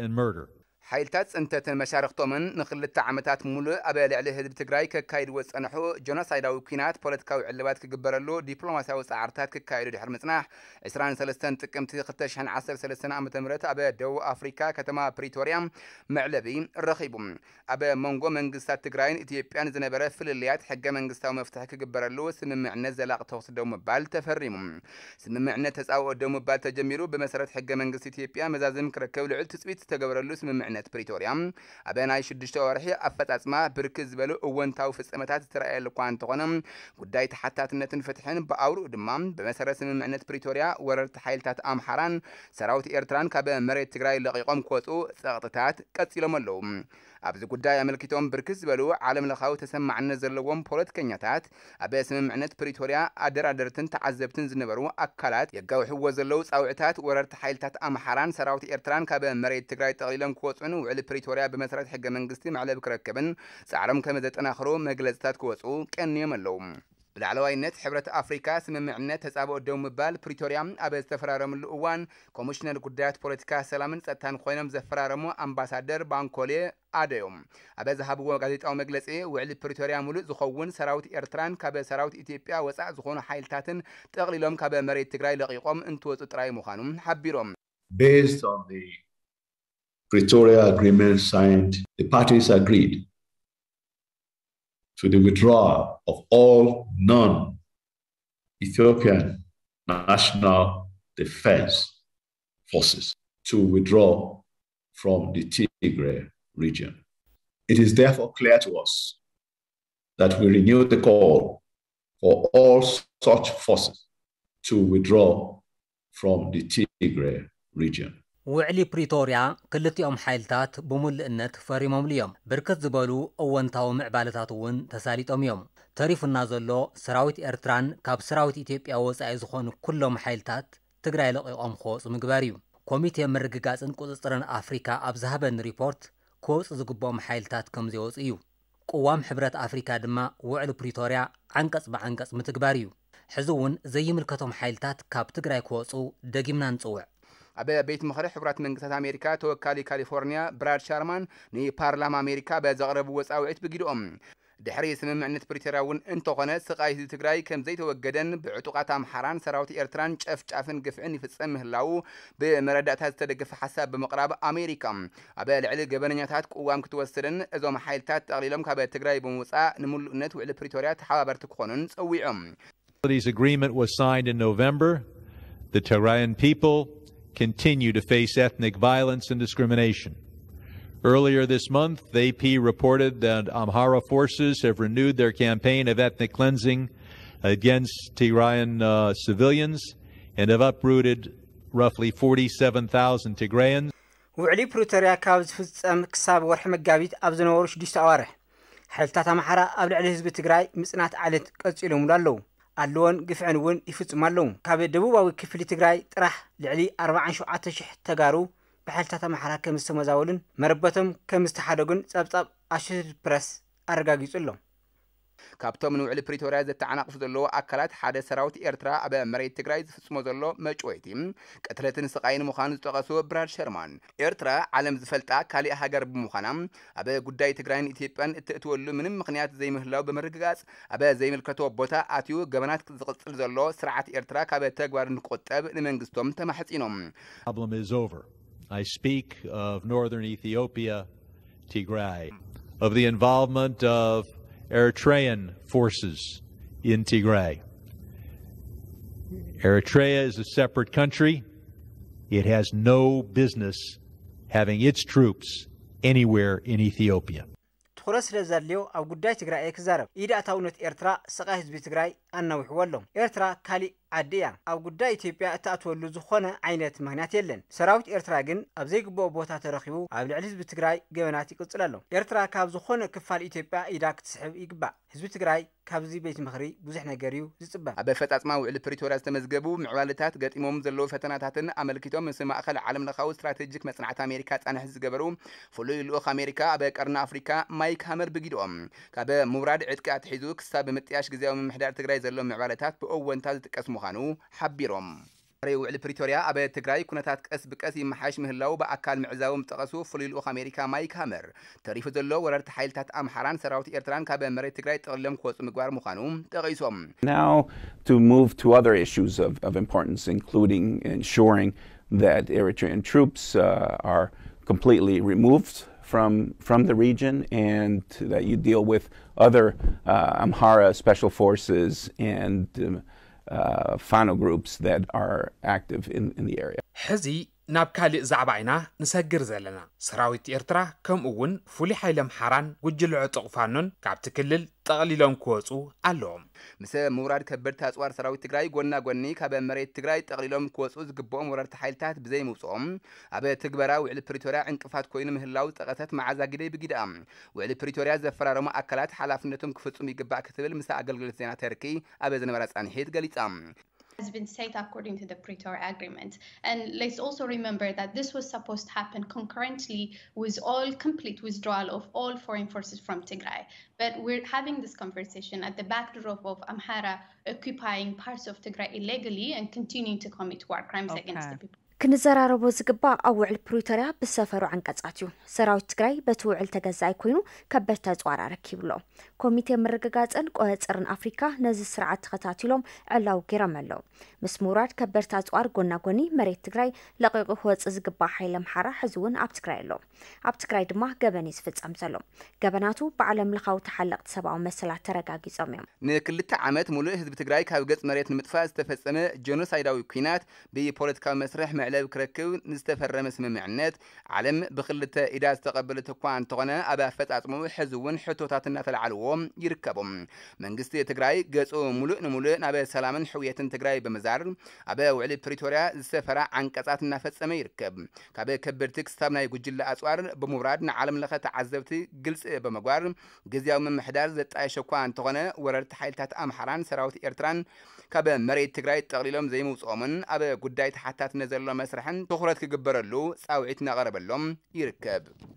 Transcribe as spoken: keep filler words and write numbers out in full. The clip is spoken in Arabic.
and murder. حيلتات أنت المشارق طمن نخل التعامتات مولو أبالي عليه هدب تقرأي كايد وسأنحو جناسايد أو كينات بوليتكاوي علبات كقبرلو ديبلوماسيا وسعارتات كايد دي حرمتناح إسران سلستان تكمتي قتشحن عصر سلستان عام تمرت أبا دو أفريكا كتما بريتوريا معلبي رخيبهم أبا مونغو منقستات تقرأين إتيبيان زنبرة فلليات حقا منقستاو مفتاح كقبرلو سمم معنى زلاق توصد دوم بال تفرمهم سمم معنى تساو دوم بال تجميرو بمسارة حقا منقست إتيبيان مزازم كركول عل تسبيت تقبرلو سمم معنى بريتوريا أبناء شدش توارحي أفت أسماء بركز بلو أون تاو في السمتات ترأي لقوان تغنم قدايت حتى تنتن فتحين بأورو دمام بمسارة سمم معنى بريتوريا وررت حيلتات أم حران سراوت إيرتران كابا مريت تقرأي لقيقوم كوتو سغطتات كتسيلو ملو أبزو قدايا ملكيتهم بركز بلو عالم لخاو تسمع عن زلوهم بولت كنياتات أبناء سمم معنى بريتوريا أدر أدرتن تعذبتن زنبرو أكالات يقاو حوو زلو سأوعتات وررت حيلتات أم حران سراوت إيرتران كابا مريت تقرأي تغيلن كوتو وعلى بريتوريا بمسرات حق منقستي مع لبكركبن سعرم كمدت أنا خرو مجلسات كوسو كان يملوم بالعلوينات حبرة أفريقيا سمم معنى تسابق دوم بال بريتوريا أبز تفرارم الأوان كومشنر قدرات بوليتكا سلامن ستان خوينم زفرارمو أمباسادر بانكولي أديوم أبز هابو قديت أو مجلسي وعلى بريتوريا مولد زخون سراوت إيرتران كاب سراوت إثيوبيا وسع زخون حيلتاتن تغليلهم كاب مريت تقرأي لقيقهم انتو تتراي مخانم حبيرهم. Based on the Pretoria Agreement signed, the parties agreed to the withdrawal of all non-Ethiopian national defense forces to withdraw from the Tigray region. It is therefore clear to us that we renew the call for all such forces to withdraw from the Tigray region. وعلي بريتوريا كلتي أم حيلتات بمل إنت فريمهم اليوم بركت زبالو أون تاو معبالتاتون تساليت أم يوم تعرف النازلو سراوت إيرتران كاب سراوت إثيوبيا وسع زخون كلهم حيلتات تقرأي لقي أم خوص ومقباريو كوميتي مرققات إن كوزستران أفريكا أبزهبن ريبورت كوز زقبهم حيلتات كم زيوز إيو قوام حبرات أفريكا دما وعلي بريتوريا عنكس بعنكس متقباريو حزون زي ملكتهم حيلتات كاب تقرأي كوزو دقيمنا نصوع أبي بيت مخرج حبرات منقسات أمريكا توكالي كاليفورنيا براد شارمان ني بارلما أمريكا بزغرب وسأوعت بجد أم دحري سمم معنى بريتوريا ون انتقنا سقاية تقرأي كم زيت وجدن بعتقات عم حران سراوت إيرتران شاف شافن قفعني في السمه لو بمردات هالتدقف حساب بمقرب أمريكا أبي العلي جبنياتات قوام كتوسرن إذا محيلتات تغليلهم كابي تقرأي بموسع نمل نت وعلى بريتوريا حابر تقنن سوي أم. This agreement was signed in November. The Tigrayan people continue to face ethnic violence and discrimination. Earlier this month, A P reported that Amhara forces have renewed their campaign of ethnic cleansing against Tigrayan uh, civilians and have uprooted roughly forty-seven thousand Tigrayans. وعلي بريتوريا كابز فصم كساب ورح مقابيت أبز نورش ديش توارح حلتات أمحرا قبل على حزب تقراي مسنات علت قتلهم لالو اللون قفعن ون يفوت مالون كاب دبوباوي كفلي تقراي طرح لعلي أربعة وعشرين ألف تقارو بحالتات محرا كمستمزاولن مربتهم كمستحدقن صبصب أشير برس أرغاغيصلو كابتن من وعلي بريتوريا زتعناق فضلو أكلات حدا سراوت إيرترا أبا مريت تقراي فصمو زلو مجويتي كتلتن سقاين مخان زتقاسو براد شرمان إيرترا عالم زفلتا كالي هاجر بمخانم أبا قداي تقراين إثيوبيان تتولو من مخنيات زي مهلاو بمرققاس أبا زي ملكتو بوتا آتيو قبنات زقصل زلو سرعة إيرترا كابا تقوار نقطب لمنقستم تمحسينهم. Problem is over. I speak of northern Ethiopia, Tigray, of the involvement of Eritrean forces in Tigray. Eritrea is a separate country. It has no business having its troops anywhere in Ethiopia. تخرس لزاليو أو قداي تقرأي يكزارب إذا أتاونة إرترا سقاهز بتقرأي أنه وحولهم إرترا كالي عديا أو قداي تيبيا أتاتو اللزخونة عينات مهنات يلن سراوت إرترا جن أبزيق بوبوتا ترخيو أبل عاليز بتقرأي جواناتي قلتلالو إرترا كابزخونة كفال إتيبيا إداك تسحب إقبع هزب تقرأي كابزي بيت مخري بوزحنا جريو زتبا أبل فتات ماو على بريتوريا استمزقبو معوالتات قد إمام زلو فتناتاتن أملكتهم من سما أخل عالم لخاو استراتيجيك مصنعة أمريكا أنا حز جبرو فلوي الأخ أمريكا أبل قرنا أفريقيا مايك هامر بجدهم كابل مراد عتك أتحيزوك ساب متياش جزاهم محدار تقرأي زلو معوالتات بأول تالت كاسمو خانو حبيرهم. ريوع البريتوريا أبي تجري كنتات كأس بكأسي محاش مهلاو بأكل معزوم تقصو فليلو أمريكا مايك هامر تعريف دلو ورد حيل تات أمحران سراوت إيرتران كابمري تجري تعلم كوس مقبار مخانوم تقيسهم. Now to move to other issues of of importance, including ensuring that Eritrean troops uh, are completely removed from from the region, and that you deal with other uh, Amhara special forces and. Um, Uh, Fano groups that are active in, in the area. حزي نابكالي زعبعنا نسجر زلنا سراويت إيرترا كم أون فولي حيلم حران وجلع تقفانن كعب تكلل تغليلهم كوسو علوم. مثل مورد كبرت أسوار سراويت تجري قلنا قلني كابن مريت تجري تغليلهم كوسو جبوا مورد تحيلتات بزي موسوم. أبي تجبروا وعلى بريتوريا عند قفات كوين مهلاو تغثت مع زاجلي بجدام. وعلى بريتوريا زفرارهم أكلات حلفنتهم كفتهم يجبع كتبل مسا أقل الزينة تركي أبي زنبرس أنحيت قلت أم. Has been set according to the Pretoria Agreement. And let's also remember that this was supposed to happen concurrently with all complete withdrawal of all foreign forces from Tigray. But we're having this conversation at the backdrop of Amhara occupying parts of Tigray illegally and continuing to commit war crimes okay. against the people. كنزرارو زقبا اوعل بريتوريا بالسفر عن قصاتيو سراوت تجري بتوعل تجزاي كوينو كبرتا زوارا ركيبلو كوميتي مرغغاصن قوهصرن افريكا نز سرعت خطاتيلوم علاو كيرملو مسمورات كبرتا زوار غونا غوني مريت تجري لقيق هوص زقبا حيلم حرا حزون اب تجريلو اب تجري دما غبنيس فصمسلو غبناتو بعالم لخاو تحلق سبعو مسلا ترغاغي صميم نكلت عامات مولو حزب تجري كاب غص مريت متفاز تفصمه جينوسايداوي كينات بي بوليتيكال مسرح على كركون نستفر مسمى معنات علم بخلة إذا استقبلت قوان تغنى أبا فتعة مو حزون حتوتات الناس العلوم يركبهم من قصة تجري جزء ملؤ ملؤ أبا سلاما حوية تجري بمزار أبا وعلي بريتوريا السفرة عن قصات النفس ما يركب كابا كبرتك سامنا يججل أسوار بمراد نعلم لخت عزبتي جلس بمجوار جزء من محدار زت عيش قوان تغنى وررت حيلتات أمحران سراوت إيرتران كابا مريت تجري تغليلهم زي موسومن أبا قديت حتى تنزل مسرحا تخرج كجبر اللو ساوعتنا غرب اللوم يركب